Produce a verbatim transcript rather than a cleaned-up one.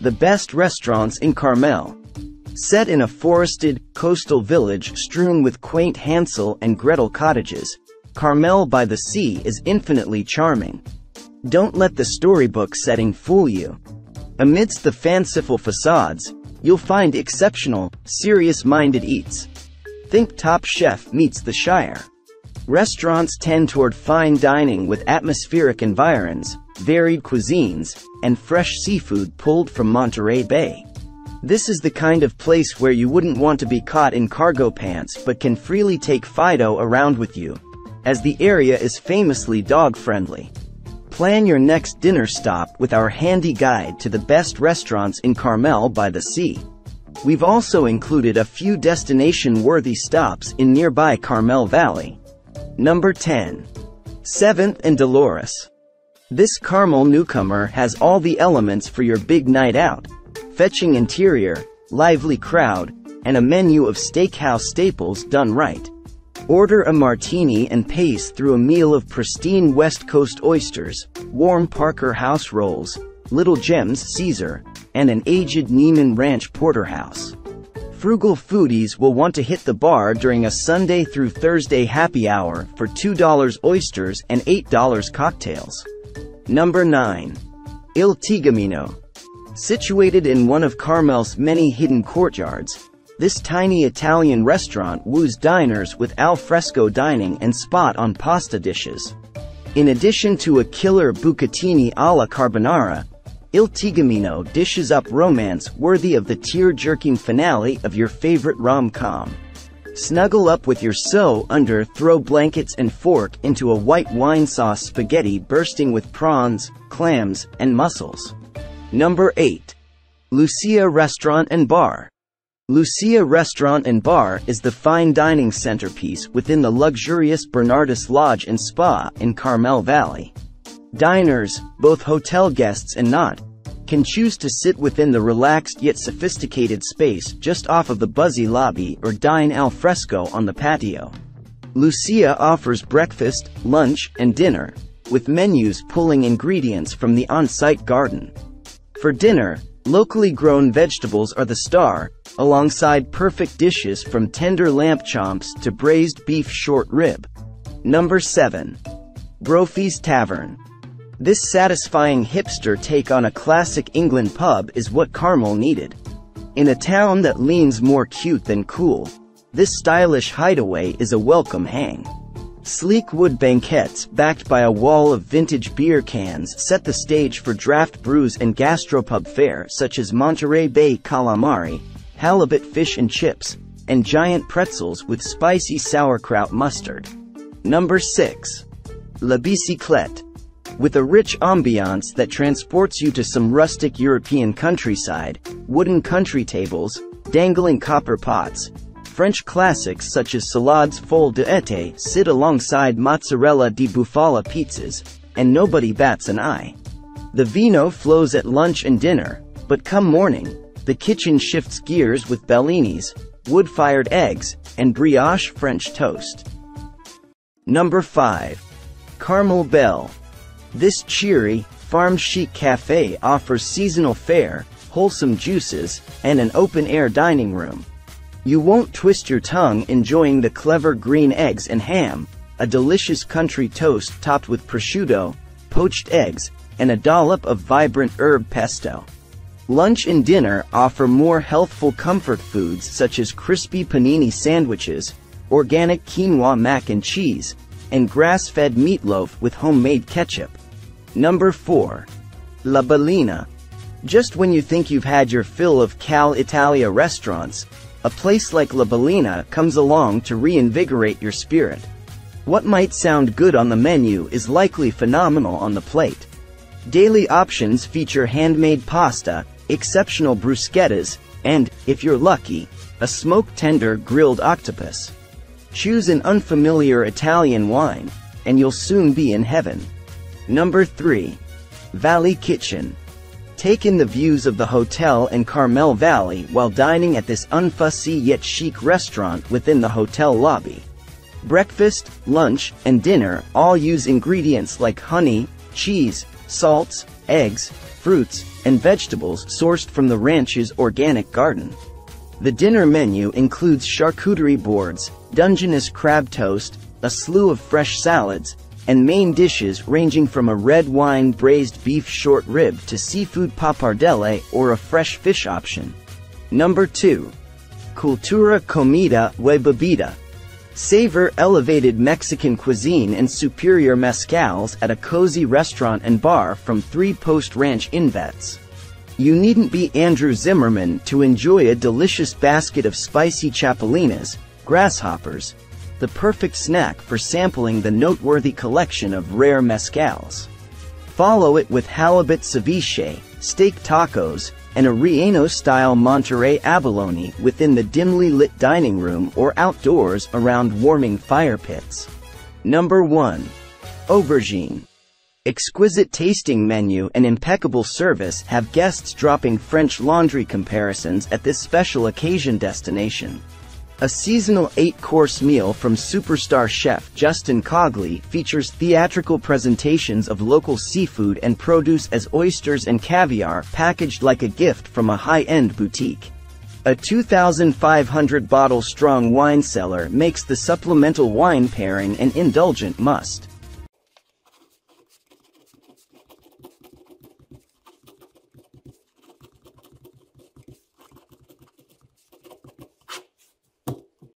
the best restaurants in Carmel. Set in a forested, coastal village strewn with quaint Hansel and Gretel cottages, Carmel-by-the-Sea is infinitely charming. Don't let the storybook setting fool you. Amidst the fanciful facades, you'll find exceptional, serious-minded eats. Think Top Chef meets the Shire. Restaurants tend toward fine dining with atmospheric environs, varied cuisines, and fresh seafood pulled from Monterey Bay. This is the kind of place where you wouldn't want to be caught in cargo pants but can freely take Fido around with you, as the area is famously dog-friendly. Plan your next dinner stop with our handy guide to the best restaurants in Carmel-by-the-Sea. We've also included a few destination-worthy stops in nearby Carmel Valley. Number ten. Seventh and Dolores. This Carmel newcomer has all the elements for your big night out. Fetching interior, lively crowd, and a menu of steakhouse staples done right. Order a martini and pace through a meal of pristine West Coast oysters, warm Parker house rolls, Little Gems Caesar, and an aged Neiman Ranch porterhouse. Frugal foodies will want to hit the bar during a Sunday through Thursday happy hour for two dollar oysters and eight dollar cocktails. Number nine. Il Tigamino. Situated in one of Carmel's many hidden courtyards, this tiny Italian restaurant woos diners with al fresco dining and spot-on pasta dishes. In addition to a killer bucatini alla carbonara, Il Tigamino dishes up romance worthy of the tear-jerking finale of your favorite rom-com. Snuggle up with your so under, throw blankets and fork into a white wine sauce spaghetti bursting with prawns, clams, and mussels. Number eight. Lucia Restaurant and Bar. Lucia Restaurant and Bar is the fine dining centerpiece within the luxurious Bernardus Lodge and Spa in Carmel Valley. Diners, both hotel guests and not, can choose to sit within the relaxed yet sophisticated space just off of the buzzy lobby or dine al fresco on the patio. Lucia offers breakfast, lunch, and dinner, with menus pulling ingredients from the on-site garden. For dinner, locally grown vegetables are the star, alongside perfect dishes from tender lamb chomps to braised beef short rib. Number seven. Brophy's Tavern. This satisfying hipster take on a classic England pub is what Carmel needed. In a town that leans more cute than cool, this stylish hideaway is a welcome hang. Sleek wood banquettes backed by a wall of vintage beer cans set the stage for draft brews and gastropub fare such as Monterey Bay calamari, halibut fish and chips, and giant pretzels with spicy sauerkraut mustard. Number six. La Bicyclette. With a rich ambiance that transports you to some rustic European countryside, wooden country tables, dangling copper pots, French classics such as salades folle d'été sit alongside mozzarella di bufala pizzas, and nobody bats an eye. The vino flows at lunch and dinner, but come morning, the kitchen shifts gears with bellinis, wood-fired eggs, and brioche French toast. Number five. Carmel Bell. This cheery, farm-chic café offers seasonal fare, wholesome juices, and an open-air dining room. You won't twist your tongue enjoying the clever green eggs and ham, a delicious country toast topped with prosciutto, poached eggs, and a dollop of vibrant herb pesto. Lunch and dinner offer more healthful comfort foods such as crispy panini sandwiches, organic quinoa mac and cheese, and grass-fed meatloaf with homemade ketchup. Number four. La Bellina. Just when you think you've had your fill of Cal Italia restaurants, a place like La Bellina comes along to reinvigorate your spirit. What might sound good on the menu is likely phenomenal on the plate. Daily options feature handmade pasta, exceptional bruschettas, and, if you're lucky, a smoked tender grilled octopus. Choose an unfamiliar Italian wine, and you'll soon be in heaven. Number three. Valley Kitchen. Take in the views of the hotel and Carmel Valley while dining at this unfussy yet chic restaurant within the hotel lobby. Breakfast, lunch, and dinner all use ingredients like honey, cheese, salts, eggs, fruits, and vegetables sourced from the ranch's organic garden. The dinner menu includes charcuterie boards, Dungeness crab toast, a slew of fresh salads, and main dishes ranging from a red wine braised beef short rib to seafood pappardelle or a fresh fish option. Number two. Cultura Comida y Bebida. Savor elevated Mexican cuisine and superior mezcals at a cozy restaurant and bar from Three Post Ranch Inn. You needn't be Andrew Zimmerman to enjoy a delicious basket of spicy chapulines, grasshoppers, the perfect snack for sampling the noteworthy collection of rare mezcals. Follow it with halibut ceviche, steak tacos, and a Rieno-style Monterey abalone within the dimly lit dining room or outdoors around warming fire pits. Number one. Aubergine. Exquisite tasting menu and impeccable service have guests dropping French Laundry comparisons at this special occasion destination. A seasonal eight-course meal from superstar chef Justin Cogley features theatrical presentations of local seafood and produce as oysters and caviar packaged like a gift from a high-end boutique. A two thousand five hundred bottle strong wine cellar makes the supplemental wine pairing an indulgent must.